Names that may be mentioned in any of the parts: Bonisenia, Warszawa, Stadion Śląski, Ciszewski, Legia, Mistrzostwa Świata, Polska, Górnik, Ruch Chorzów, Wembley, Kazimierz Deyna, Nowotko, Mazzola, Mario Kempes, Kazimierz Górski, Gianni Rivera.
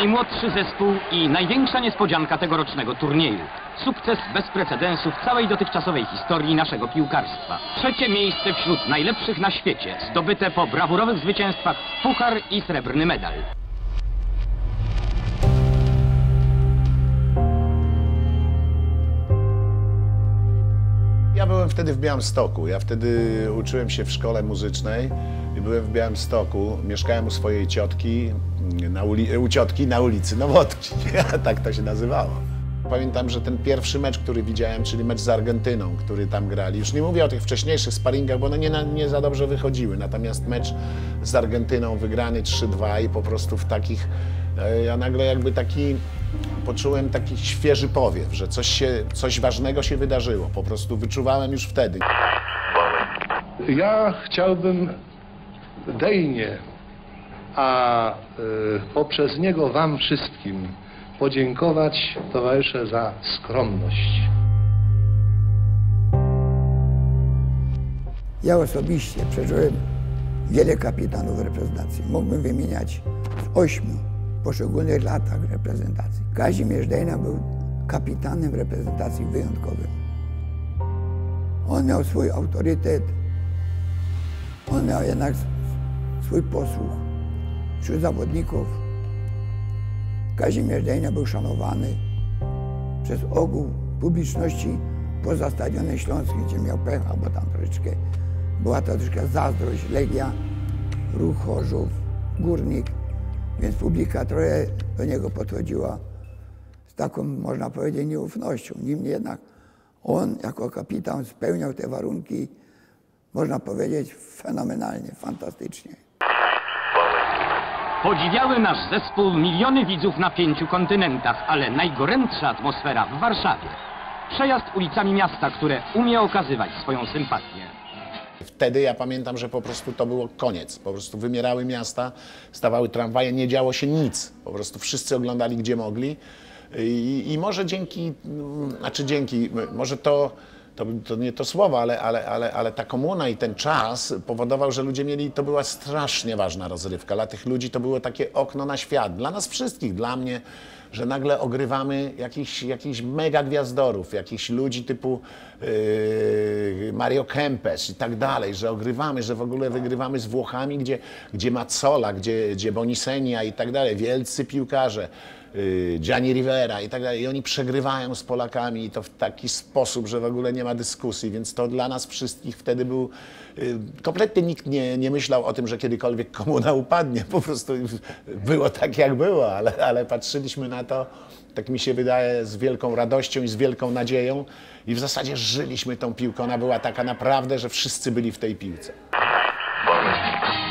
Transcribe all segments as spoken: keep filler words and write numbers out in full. Najmłodszy zespół i największa niespodzianka tegorocznego turnieju. Sukces bez precedensu w całej dotychczasowej historii naszego piłkarstwa. Trzecie miejsce wśród najlepszych na świecie, zdobyte po brawurowych zwycięstwach puchar i srebrny medal. Ja byłem wtedy w Białymstoku. Ja wtedy uczyłem się w szkole muzycznej i byłem w Białymstoku. Mieszkałem u swojej ciotki na, uli u ciotki na ulicy Nowotki. Tak to się nazywało. Pamiętam, że ten pierwszy mecz, który widziałem, czyli mecz z Argentyną, który tam grali, już nie mówię o tych wcześniejszych sparingach, bo one nie, nie za dobrze wychodziły. Natomiast mecz z Argentyną wygrany trzy dwa i po prostu w takich... Ja nagle jakby taki... Poczułem taki świeży powiew, że coś, się, coś ważnego się wydarzyło. Po prostu wyczuwałem już wtedy. Ja chciałbym Deynie, a y, poprzez niego wam wszystkim podziękować, towarzysze, za skromność. Ja osobiście przeżyłem wiele kapitanów reprezentacji. Mógłbym wymieniać w ośmiu. W poszczególnych latach reprezentacji. Kazimierz Deyna był kapitanem reprezentacji wyjątkowym. On miał swój autorytet, on miał jednak swój posłuch wśród zawodników. Kazimierz Deyna był szanowany przez ogół publiczności poza Stadionem Śląskim, gdzie miał pecha, bo tam troszeczkę była ta troszkę zazdrość. Legia, Ruch Chorzów, Górnik. Więc publika trochę do niego podchodziła z taką, można powiedzieć, nieufnością. Niemniej jednak on jako kapitan spełniał te warunki, można powiedzieć, fenomenalnie, fantastycznie. Podziwiały nasz zespół miliony widzów na pięciu kontynentach, ale najgorętsza atmosfera w Warszawie. Przejazd ulicami miasta, które umie okazywać swoją sympatię. Wtedy ja pamiętam, że po prostu to było koniec. Po prostu wymierały miasta, stawały tramwaje, nie działo się nic. Po prostu wszyscy oglądali, gdzie mogli. I, i może dzięki, znaczy dzięki, może to, to, to nie to słowo, ale, ale, ale, ale ta komuna i ten czas powodował, że ludzie mieli, to była strasznie ważna rozrywka. Dla tych ludzi to było takie okno na świat. Dla nas wszystkich, dla mnie, że nagle ogrywamy jakichś, jakichś mega gwiazdorów, jakichś ludzi typu yy, Mario Kempes i tak dalej, że ogrywamy, że w ogóle wygrywamy z Włochami, gdzie, gdzie Mazzola, gdzie, gdzie Bonisenia i tak dalej, wielcy piłkarze, yy, Gianni Rivera i tak dalej. I oni przegrywają z Polakami i to w taki sposób, że w ogóle nie ma dyskusji, więc to dla nas wszystkich wtedy był... Yy, kompletnie nikt nie, nie myślał o tym, że kiedykolwiek komuna upadnie, po prostu było tak jak było, ale, ale patrzyliśmy na to, tak mi się wydaje, z wielką radością i z wielką nadzieją i w zasadzie żyliśmy tą piłką. Ona była taka naprawdę, że wszyscy byli w tej piłce.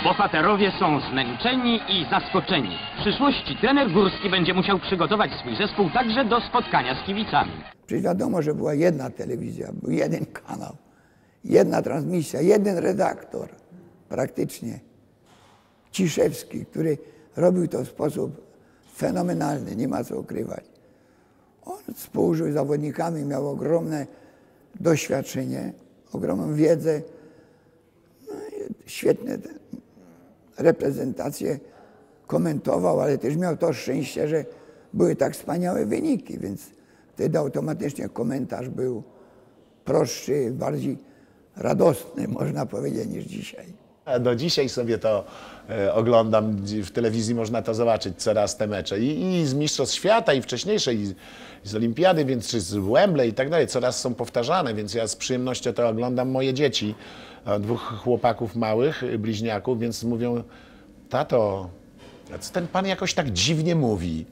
Bohaterowie są zmęczeni i zaskoczeni. W przyszłości trener Górski będzie musiał przygotować swój zespół także do spotkania z kibicami. Przecież wiadomo, że była jedna telewizja, był jeden kanał, jedna transmisja, jeden redaktor praktycznie. Ciszewski, który robił to w sposób fenomenalny, nie ma co ukrywać. On współżył z zawodnikami, miał ogromne doświadczenie, ogromną wiedzę, no i świetne reprezentacje komentował, ale też miał to szczęście, że były tak wspaniałe wyniki, więc wtedy automatycznie komentarz był prostszy, bardziej radosny, można powiedzieć, niż dzisiaj. Do dzisiaj sobie to e, oglądam, w telewizji można to zobaczyć coraz te mecze. I, i z Mistrzostw Świata, i wcześniejsze, i, i z Olimpiady, więc czy z Wembley i tak dalej, coraz są powtarzane, więc ja z przyjemnością to oglądam. Moje dzieci, dwóch chłopaków małych, bliźniaków, więc mówią: tato, co ten pan jakoś tak dziwnie mówi?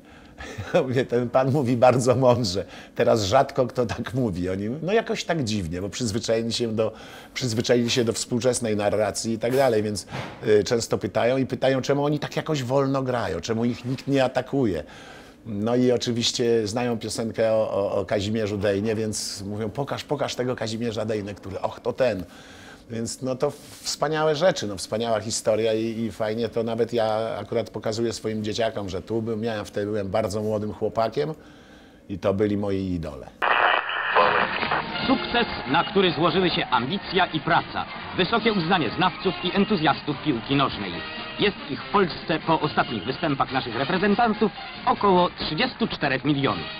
Ten pan mówi bardzo mądrze. Teraz rzadko kto tak mówi. Oni, no jakoś tak dziwnie, bo przyzwyczaili się do, przyzwyczaili się do współczesnej narracji i tak dalej, więc y, często pytają i pytają, czemu oni tak jakoś wolno grają, czemu ich nikt nie atakuje. No i oczywiście znają piosenkę o, o, o Kazimierzu Deynie, więc mówią: pokaż, pokaż tego Kazimierza Deynę, który, och, to ten. Więc no to wspaniałe rzeczy, no wspaniała historia i, i fajnie to nawet ja akurat pokazuję swoim dzieciakom, że tu bym, ja wtedy byłem bardzo młodym chłopakiem i to byli moi idole. Sukces, na który złożyły się ambicja i praca. wysokie uznanie znawców i entuzjastów piłki nożnej. Jest ich w Polsce po ostatnich występach naszych reprezentantów około trzydziestu czterech milionów.